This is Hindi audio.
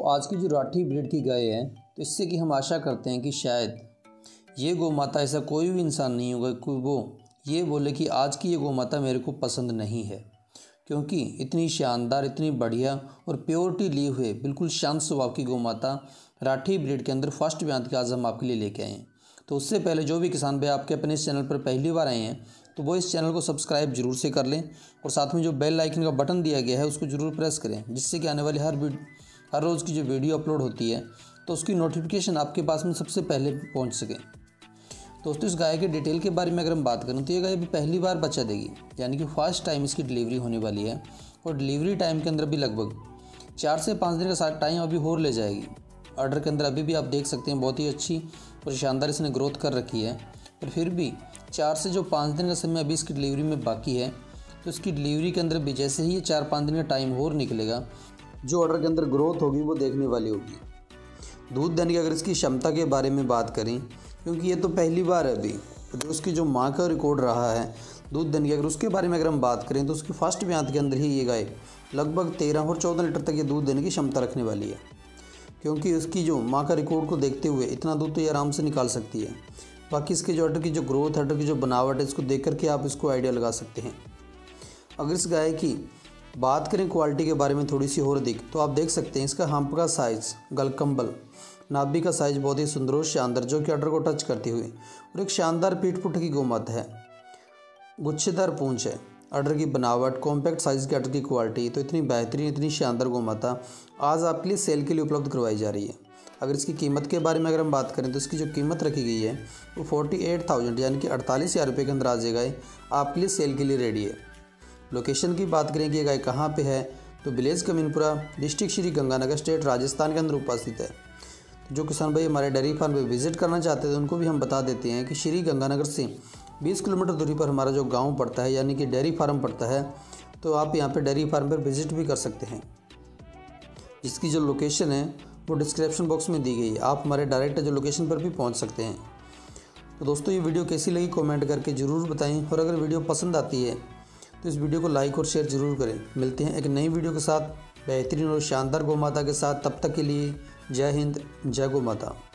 तो आज की जो राठी ब्रीड की गाय है, तो इससे कि हम आशा करते हैं कि शायद ये गौ माता, ऐसा कोई भी इंसान नहीं होगा कि वो ये बोले कि आज की ये गौ माता मेरे को पसंद नहीं है, क्योंकि इतनी शानदार, इतनी बढ़िया और प्योरिटी लिए हुए बिल्कुल शांत स्वभाव की गौ माता राठी ब्रीड के अंदर फर्स्ट ब्यांत के आज हम आपके लिए लेके आए हैं। तो उससे पहले जो भी किसान भाई आपके अपने इस चैनल पर पहली बार आए हैं, तो वो इस चैनल को सब्सक्राइब जरूर से कर लें और साथ में जो बेल आइकन का बटन दिया गया है उसको जरूर प्रेस करें, जिससे कि आने वाली हर रोज़ की जो वीडियो अपलोड होती है तो उसकी नोटिफिकेशन आपके पास में सबसे पहले पहुँच सके। दोस्तों, इस गाय के डिटेल के बारे में अगर हम बात करें तो ये गाय अभी पहली बार बच्चा देगी, यानी कि फर्स्ट टाइम इसकी डिलीवरी होने वाली है और डिलीवरी टाइम के अंदर भी लगभग 4 से 5 दिन का टाइम अभी और ले जाएगी। ऑर्डर के अंदर अभी भी आप देख सकते हैं बहुत ही अच्छी और शानदार इसने ग्रोथ कर रखी है, पर फिर भी 4 से 5 दिन का समय अभी इसकी डिलीवरी में बाकी है। तो इसकी डिलीवरी के अंदर भी जैसे ही ये 4-5 दिन का टाइम और निकलेगा, जो ऑर्डर के अंदर ग्रोथ होगी वो देखने वाली होगी। दूध देने की अगर इसकी क्षमता के बारे में बात करें, क्योंकि ये तो पहली बार है अभी, तो उसकी जो माँ का रिकॉर्ड रहा है दूध देने की, अगर उसके बारे में अगर हम बात करें तो उसकी फर्स्ट ब्यांत के अंदर ही ये गाय लगभग 13 और 14 लीटर तक ये दूध देने की क्षमता रखने वाली है, क्योंकि उसकी जो माँ का रिकॉर्ड को देखते हुए इतना दूध तो ये आराम से निकाल सकती है। बाकी इसके जो ऑर्डर की जो ग्रोथ, ऑर्डर की जो बनावट है, इसको देख करके आप इसको आइडिया लगा सकते हैं। अगर इस गाय की बात करें क्वालिटी के बारे में थोड़ी सी और दिख, तो आप देख सकते हैं इसका हम्प का साइज़, गलकंबल, नाभि का साइज़ बहुत ही सुंदर और शानदार, जो कि ऑर्डर को टच करती हुई, और एक शानदार पीठ पुट की गोमाता है, गुच्छेदार पूंछ है, ऑर्डर की बनावट, कॉम्पैक्ट साइज़ के ऑर्डर की क्वालिटी, तो इतनी बेहतरीन, इतनी शानदार गोमाता आज आपके लिए सेल के लिए उपलब्ध करवाई जा रही है। अगर इसकी कीमत के बारे में अगर हम बात करें तो इसकी जो कीमत रखी गई है वो 48,000 यानी कि 48,000 रुपये के अंदर आ जाएगा, आपके लिए सेल के लिए रेडी है। लोकेशन की बात करें कि ये गाय कहाँ पे है, तो village Kaminpura, district Shri Ganganagar, state Rajasthan के अंदर उपस्थित है। जो किसान भाई हमारे डेयरी फार्म पे विजिट करना चाहते हैं तो उनको भी हम बता देते हैं कि श्री गंगानगर से 20 किलोमीटर दूरी पर हमारा जो गांव पड़ता है, यानी कि डेयरी फार्म पड़ता है, तो आप यहाँ पर डेयरी फार्म पर विजिट भी कर सकते हैं, जिसकी जो लोकेशन है वो डिस्क्रिप्शन बॉक्स में दी गई है। आप हमारे डायरेक्ट जो लोकेशन पर भी पहुँच सकते हैं। तो दोस्तों, ये वीडियो कैसी लगी कॉमेंट करके ज़रूर बताएँ, और अगर वीडियो पसंद आती है तो इस वीडियो को लाइक और शेयर ज़रूर करें। मिलते हैं एक नई वीडियो के साथ बेहतरीन और शानदार गौ माता के साथ। तब तक के लिए जय हिंद, जय गौ माता।